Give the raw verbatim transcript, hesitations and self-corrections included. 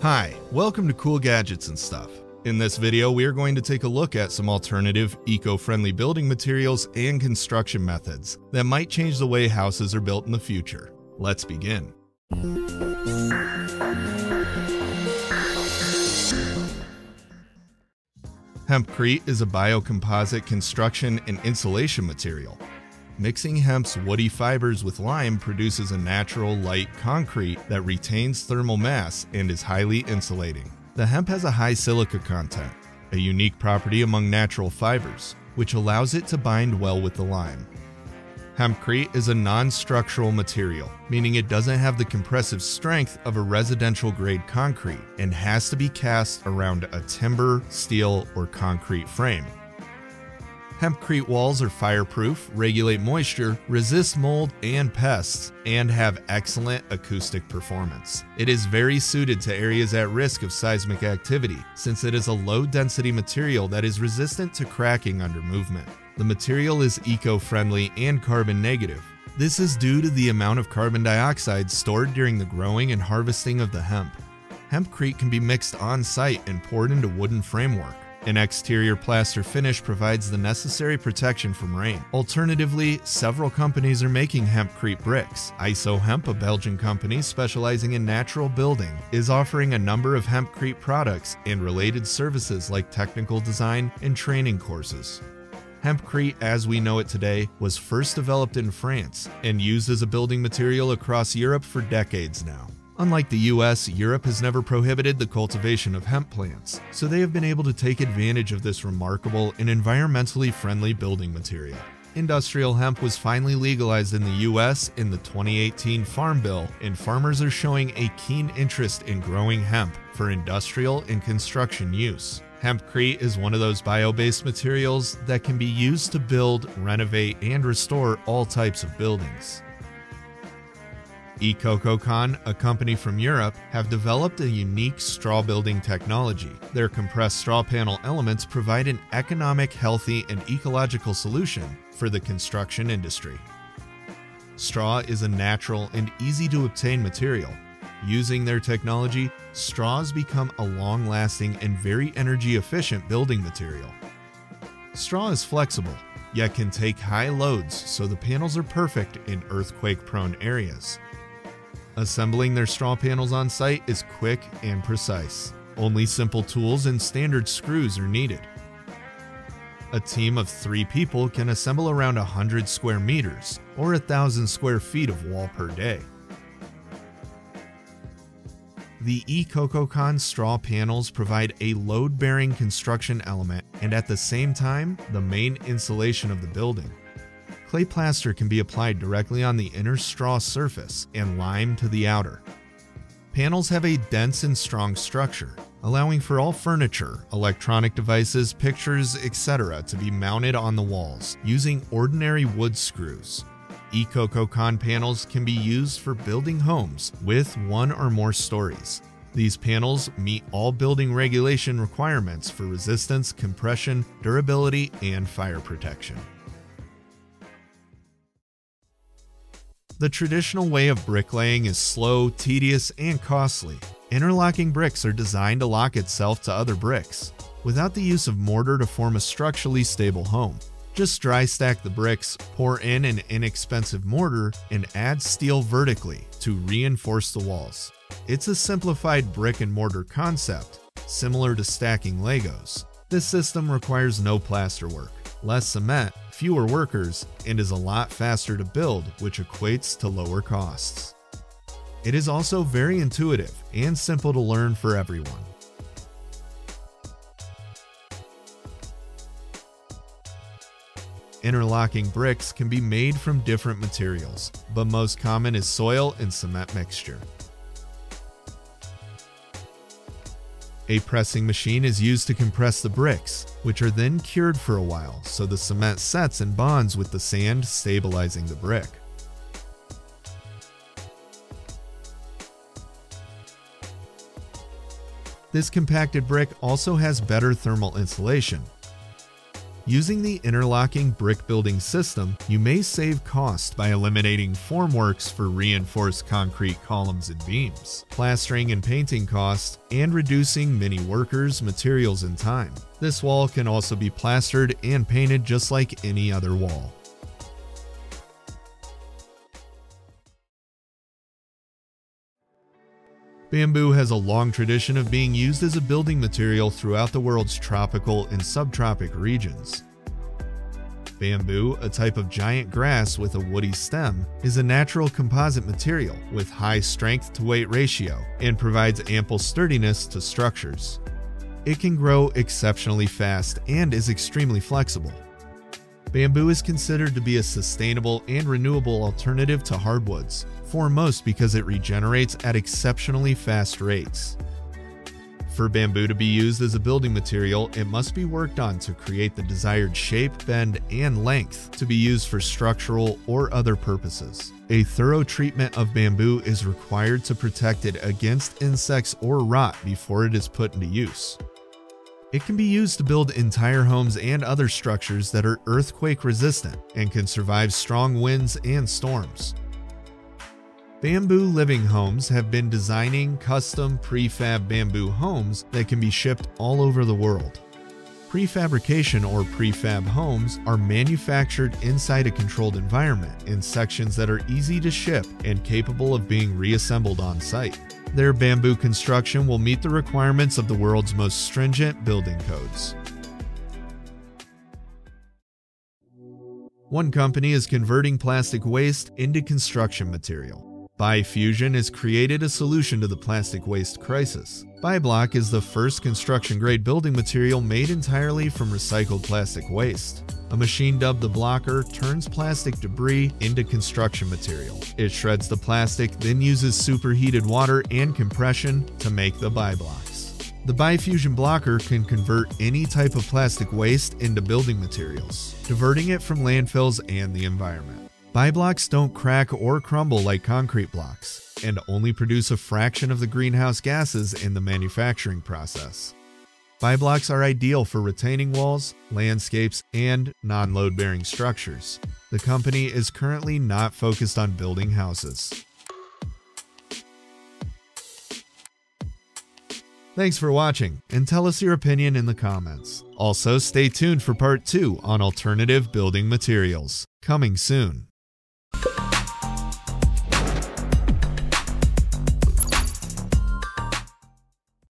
Hi, welcome to Cool Gadgets and Stuff. In this video, we are going to take a look at some alternative, eco-friendly building materials and construction methods that might change the way houses are built in the future. Let's begin. Hempcrete is a biocomposite construction and insulation material. Mixing hemp's woody fibers with lime produces a natural, light concrete that retains thermal mass and is highly insulating. The hemp has a high silica content, a unique property among natural fibers, which allows it to bind well with the lime. Hempcrete is a non-structural material, meaning it doesn't have the compressive strength of a residential-grade concrete and has to be cast around a timber, steel, or concrete frame. Hempcrete walls are fireproof, regulate moisture, resist mold and pests, and have excellent acoustic performance. It is very suited to areas at risk of seismic activity, since it is a low-density material that is resistant to cracking under movement. The material is eco-friendly and carbon negative. This is due to the amount of carbon dioxide stored during the growing and harvesting of the hemp. Hempcrete can be mixed on-site and poured into wooden framework. An exterior plaster finish provides the necessary protection from rain. Alternatively, several companies are making hempcrete bricks. IsoHemp, a Belgian company specializing in natural building, is offering a number of hempcrete products and related services like technical design and training courses. Hempcrete, as we know it today, was first developed in France and used as a building material across Europe for decades now. Unlike the U S, Europe has never prohibited the cultivation of hemp plants, so they have been able to take advantage of this remarkable and environmentally friendly building material. Industrial hemp was finally legalized in the U S in the twenty eighteen Farm Bill, and farmers are showing a keen interest in growing hemp for industrial and construction use. Hempcrete is one of those bio-based materials that can be used to build, renovate, and restore all types of buildings. ECOCOCON, a company from Europe, have developed a unique straw building technology. Their compressed straw panel elements provide an economic, healthy, and ecological solution for the construction industry. Straw is a natural and easy-to-obtain material. Using their technology, straws become a long-lasting and very energy-efficient building material. Straw is flexible, yet can take high loads, so the panels are perfect in earthquake-prone areas. Assembling their straw panels on site is quick and precise. Only simple tools and standard screws are needed. A team of three people can assemble around one hundred square meters or one thousand square feet of wall per day. The ECOCOCON straw panels provide a load-bearing construction element and at the same time, the main insulation of the building. Clay plaster can be applied directly on the inner straw surface and lime to the outer. Panels have a dense and strong structure, allowing for all furniture, electronic devices, pictures, et cetera to be mounted on the walls using ordinary wood screws. ECOCOCON panels can be used for building homes with one or more stories. These panels meet all building regulation requirements for resistance, compression, durability, and fire protection. The traditional way of bricklaying is slow, tedious, and costly. Interlocking bricks are designed to lock itself to other bricks, without the use of mortar to form a structurally stable home. Just dry stack the bricks, pour in an inexpensive mortar, and add steel vertically to reinforce the walls. It's a simplified brick and mortar concept, similar to stacking Legos. This system requires no plasterwork, less cement, fewer workers, and is a lot faster to build, which equates to lower costs. It is also very intuitive and simple to learn for everyone. Interlocking bricks can be made from different materials, but most common is soil and cement mixture. A pressing machine is used to compress the bricks, which are then cured for a while so the cement sets and bonds with the sand, stabilizing the brick. This compacted brick also has better thermal insulation. Using the interlocking brick building system, you may save cost by eliminating formworks for reinforced concrete columns and beams, plastering and painting costs, and reducing many workers, materials, and time. This wall can also be plastered and painted just like any other wall. Bamboo has a long tradition of being used as a building material throughout the world's tropical and subtropic regions. Bamboo, a type of giant grass with a woody stem, is a natural composite material with high strength-to-weight ratio and provides ample sturdiness to structures. It can grow exceptionally fast and is extremely flexible. Bamboo is considered to be a sustainable and renewable alternative to hardwoods, foremost because it regenerates at exceptionally fast rates. For bamboo to be used as a building material, it must be worked on to create the desired shape, bend, and length to be used for structural or other purposes. A thorough treatment of bamboo is required to protect it against insects or rot before it is put into use. It can be used to build entire homes and other structures that are earthquake resistant and can survive strong winds and storms. Bamboo Living Homes have been designing custom prefab bamboo homes that can be shipped all over the world. Prefabrication or prefab homes are manufactured inside a controlled environment in sections that are easy to ship and capable of being reassembled on site. Their bamboo construction will meet the requirements of the world's most stringent building codes. One company is converting plastic waste into construction material. ByFusion has created a solution to the plastic waste crisis. ByBlock is the first construction-grade building material made entirely from recycled plastic waste. A machine dubbed the Blocker turns plastic debris into construction material. It shreds the plastic, then uses superheated water and compression to make the ByBlocks. The ByFusion Blocker can convert any type of plastic waste into building materials, diverting it from landfills and the environment. ByBlocks don't crack or crumble like concrete blocks, and only produce a fraction of the greenhouse gases in the manufacturing process. ByBlocks are ideal for retaining walls, landscapes, and non-load-bearing structures. The company is currently not focused on building houses. Thanks for watching, and tell us your opinion in the comments. Also, stay tuned for part two on alternative building materials, coming soon.